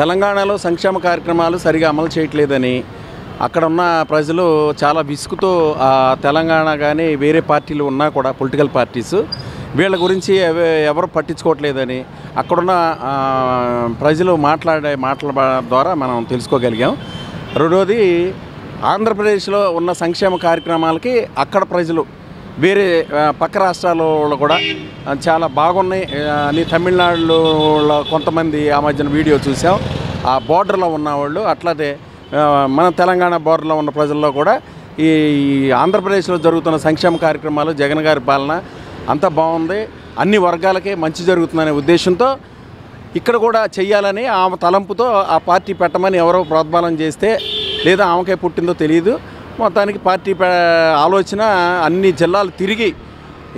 తెలంగాణలో సంక్షేమ కార్యక్రమాలు సరిగా అమలు చేయట్లేదని అక్కడ ఉన్న ప్రజలు చాలా విసుగుతో తెలంగాణ గాని వేరే పార్టీలు ఉన్నా కూడా పొలిటికల్ పార్టీస్ వీళ్ళ గురించి ఎవరు పట్టించుకోవట్లేదని అక్కడ ఉన్న ప్రజలు మాట్లాడే మాటల ద్వారా మనం తెలుసుకోగలిగాం। రెండోది ఆంధ్రప్రదేశ్లో ఉన్న సంక్షేమ కార్యక్రమాలకి అక్కడ ప్రజలు వేరే పక్క రాష్ట్రాల్లో కూడా చాలా బాగున్నాయి అని తమిళనాడులో కొంతమంది ఆ మధ్యన వీడియో చూసాం। ఆ బోర్డర్లో ఉన్నవాళ్ళు అట్లాగే మన తెలంగాణ బోర్డర్లో ఉన్న ప్రజల్లో కూడా ఈ ఆంధ్రప్రదేశ్లో జరుగుతున్న సంక్షేమ కార్యక్రమాలు జగన్ గారి పాలన అంత బాగుంది, అన్ని వర్గాలకే మంచి జరుగుతుందనే ఉద్దేశంతో ఇక్కడ కూడా చేయాలని ఆమె తలంపుతో ఆ పార్టీ పెట్టమని ఎవరో ప్రోద్బలం చేస్తే లేదా ఆమెకే పుట్టిందో తెలియదు। మొత్తానికి పార్టీ ఆలోచన అన్ని జిల్లాలు తిరిగి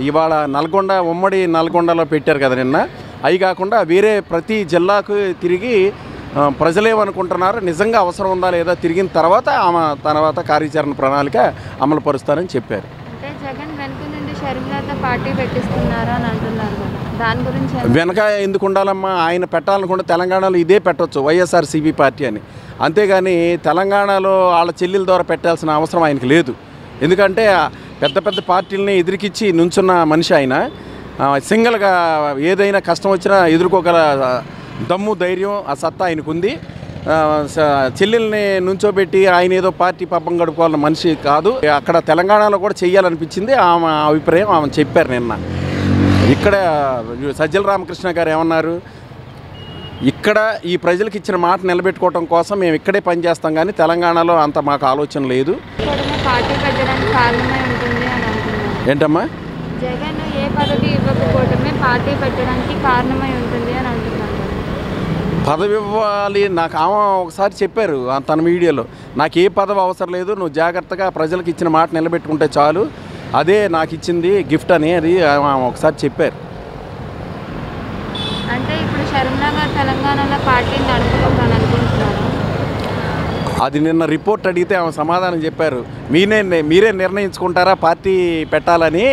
ఇవాళ నల్గొండ ఉమ్మడి నల్గొండలో పెట్టారు కదా నిన్న, అవి కాకుండా వేరే ప్రతి జిల్లాకు తిరిగి ప్రజలేమనుకుంటున్నారు నిజంగా అవసరం ఉందా లేదా తిరిగిన తర్వాత ఆమె తర్వాత కార్యాచరణ ప్రణాళిక అమలు పరుస్తారని చెప్పారు। వెనక ఎందుకు ఉండాలమ్మా, ఆయన పెట్టాలనుకుంటే తెలంగాణలో ఇదే పెట్టవచ్చు వైఎస్ఆర్సీపీ పార్టీ అని, అంతేగాని తెలంగాణలో వాళ్ళ చెల్లెల ద్వారా పెట్టాల్సిన అవసరం ఆయనకు లేదు। ఎందుకంటే పెద్ద పెద్ద పార్టీలని ఎదురికిచ్చి నుంచున్న మనిషి ఆయన, సింగిల్గా ఏదైనా కష్టం వచ్చినా ఎదుర్కోగల దమ్ము ధైర్యం ఆ సత్తా ఆయనకు ఉంది। చెల్లెల్ని నుంచోబెట్టి ఆయన ఏదో పార్టీ పబ్బం గడుపుకోవాలన్న మనిషి కాదు। అక్కడ తెలంగాణలో కూడా చేయాలనిపించింది, ఆమె అభిప్రాయం ఆమె చెప్పారు నిన్న। ఇక్కడ సజ్జల రామకృష్ణ గారు ఏమన్నారు, ఇక్కడ ఈ ప్రజలకు ఇచ్చిన మాట నిలబెట్టుకోవడం కోసం మేము ఇక్కడే పనిచేస్తాం కానీ తెలంగాణలో అంత మాకు ఆలోచన లేదు ఏంటమ్మా జగన్ ఏ పదవి ఇవ్వకపోవడమే పార్టీ పెట్టడానికి కారణమై ఉంటుంది అని అంటున్నారు। పదవి ఇవ్వాలి నాకు ఆమె ఒకసారి చెప్పారు తన వీడియోలో, నాకు ఏ పదవి అవసరం లేదు, నువ్వు జాగ్రత్తగా ప్రజలకు ఇచ్చిన మాట నిలబెట్టుకుంటే చాలు, అదే నాకు ఇచ్చింది గిఫ్ట్ అని అది ఆమె ఒకసారి చెప్పారు। అంటే ఇప్పుడు శర్మల గారు తెలంగాణలో పార్టీ నడుపుతాను అనుకుంటున్నారు, అది నిన్న రిపోర్ట్ అడిగితే ఆమె సమాధానం చెప్పారు, మీరే నిర్ణయించుకుంటారా పార్టీ పెట్టాలని,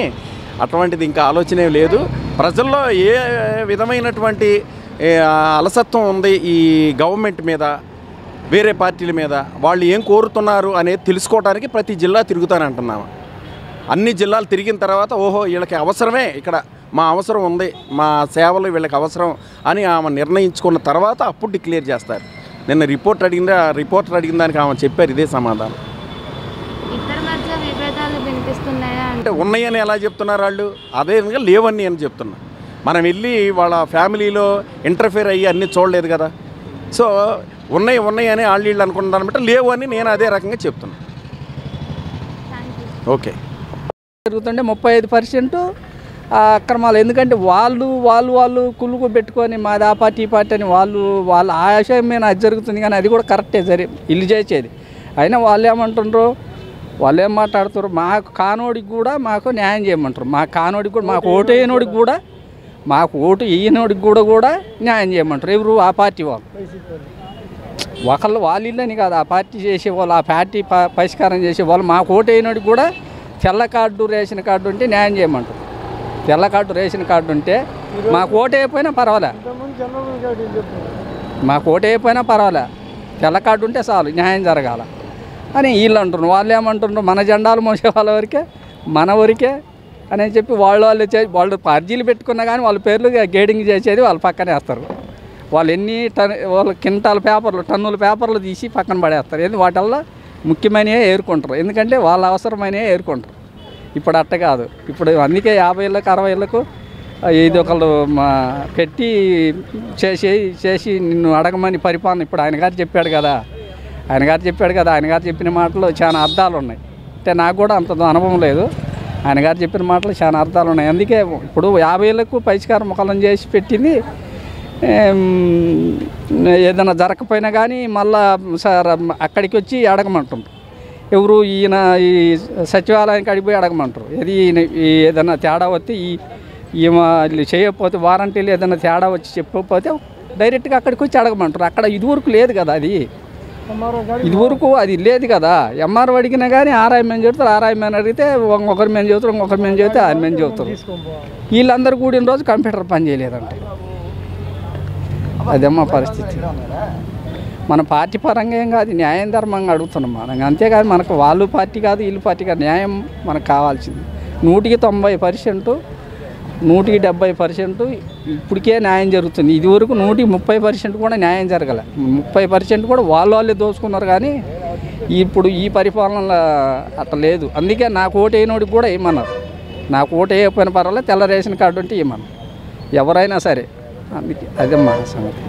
అటువంటిది ఇంకా ఆలోచనే లేదు। ప్రజల్లో ఏ విధమైనటువంటి అలసత్వం ఉంది ఈ గవర్నమెంట్ మీద వేరే పార్టీల మీద, వాళ్ళు ఏం కోరుతున్నారు అనేది తెలుసుకోవడానికి ప్రతి జిల్లా తిరుగుతానంటున్నాము। అన్ని జిల్లాలు తిరిగిన తర్వాత ఓహో వీళ్ళకి అవసరమే, ఇక్కడ మా అవసరం ఉంది, మా సేవలు వీళ్ళకి అవసరం అని ఆమె నిర్ణయించుకున్న తర్వాత అప్పుడు డిక్లేర్ చేస్తారు। నిన్న రిపోర్టర్ అడిగిన దానికి ఆమె చెప్పారు ఇదే సమాధానం। అంటే ఉన్నాయని ఎలా చెప్తున్నారు వాళ్ళు, అదేవిధంగా లేవని అని చెప్తున్నా, మనం వెళ్ళి వాళ్ళ ఫ్యామిలీలో ఇంటర్ఫేర్ అయ్యి అన్నీ చూడలేదు కదా, సో ఉన్నాయి అని వాళ్ళు వీళ్ళు అనుకున్న దాన్ని బట్టి లేవు అని నేను అదే రకంగా చెప్తున్నా। ఓకే జరుగుతుంటే 35% అక్రమాలు, ఎందుకంటే వాళ్ళు కుళ్ళుకు పెట్టుకొని మాది ఆ పార్టీ ఈ పార్టీ అని వాళ్ళ ఆశయం మీద అది జరుగుతుంది, కానీ అది కూడా కరెక్టే ఇల్లు చేసేది అయినా వాళ్ళు ఏమంటుండ్రు వాళ్ళు ఏం మాట్లాడుతారు, మాకు కానోడికి కూడా మాకు న్యాయం చేయమంటారు, మా కానోడికి కూడా మాకు ఓటు వేయనోడికి కూడా మాకు ఓటు వేయనోడికి కూడా న్యాయం చేయమంటారు ఎవరు ఆ పార్టీ వాళ్ళు, ఒకళ్ళు వాళ్ళు ఇల్లని కాదు ఆ పార్టీ చేసేవాళ్ళు ఆ పార్టీ పరిష్కారం చేసేవాళ్ళు, మాకు ఓటు వేయనోడికి కూడా తెల్ల కార్డు రేషన్ కార్డు ఉంటే న్యాయం చేయమంటారు, తెల్ల కార్డు రేషన్ కార్డు ఉంటే మాకు ఓటు అయిపోయినా పర్వాలే తెల్ల కార్డు ఉంటే చాలు న్యాయం జరగాల అని వీళ్ళు అంటున్నారు, వాళ్ళు ఏమంటున్నారు మన జెండాలు మోసే వాళ్ళ వరకే మన వరకే అని చెప్పి వాళ్ళు అర్జీలు పెట్టుకున్నా కానీ వాళ్ళ పేర్లు గేడింగ్ చేసేది వాళ్ళ పక్కనే వేస్తారు, వాళ్ళు ఎన్ని వాళ్ళు కింటాల పేపర్లు టన్నుల పేపర్లు తీసి పక్కన పడేస్తారు, ఎందుకు వాటిల్లో ముఖ్యమైనవే ఏరుకుంటారు, ఎందుకంటే వాళ్ళ అవసరమైనవే ఏరుకుంటారు। ఇప్పుడు అట్ట కాదు, ఇప్పుడు అందుకే 50 ఏళ్ళకు 60 ఏళ్ళకు ఇది ఒకళ్ళు పెట్టి చేసి నిన్ను అడగమని పరిపాలన, ఇప్పుడు ఆయన గారు చెప్పాడు కదా ఆయన గారు చెప్పిన మాటలు చాలా అర్థాలు ఉన్నాయి, అంటే నాకు కూడా అంత అనుభవం లేదు, ఆయన గారు చెప్పిన మాటలు చాలా అర్థాలు ఉన్నాయి, అందుకే ఇప్పుడు 50 ఏళ్ళకు పరిష్కారం ముఖలం చేసి పెట్టింది ఏదైనా జరగకపోయినా కానీ మళ్ళా సార్ అక్కడికి వచ్చి అడగమంటుంది ఎవరు ఈయన ఈ సచివాలయానికి అడిగిపోయి అడగమంటారు, ఏది ఏదైనా తేడా వచ్చి ఈమె చేయకపోతే వారంటీలు ఏదైనా తేడా వచ్చి చెప్పకపోతే డైరెక్ట్గా అక్కడికి వచ్చి అడగమంటారు, అక్కడ ఇదివరకు లేదు కదా అది లేదు కదా, ఎంఆర్ఓ అడిగినా కానీ ఆర్ఐ మేము చెబుతారు, ఆర్ఐ మేము అడిగితే ఇంకొకరు మేము చెబుతారు ఆయన మేము చెబుతారు, వీళ్ళందరూ కూడిన రోజు కంప్యూటర్ పని చేయలేదంటే అదమ్మ పరిస్థితి మన పార్టీ పరంగా ఏం కాదు న్యాయం ధర్మంగా అడుగుతున్నాం మనం అంతేకాదు మనకు వాళ్ళు పార్టీ కాదు వీళ్ళు పార్టీ కాదు న్యాయం మనకు కావాల్సింది 190% 170% ఇప్పటికే న్యాయం జరుగుతుంది ఇదివరకు 130% కూడా న్యాయం జరగల 30% కూడా వాళ్ళే దోచుకున్నారు కానీ ఇప్పుడు ఈ పరిపాలన అట్లా లేదు అందుకే నాకు ఓటు వేయనోడికి కూడా ఏమన్నారు నాకు ఓటు వేయకపోయినా పర్వాలేదు తెల్ల రేషన్ కార్డు ఉంటే ఏమన్నారు ఎవరైనా సరే అందుకే అదే మా సంగతి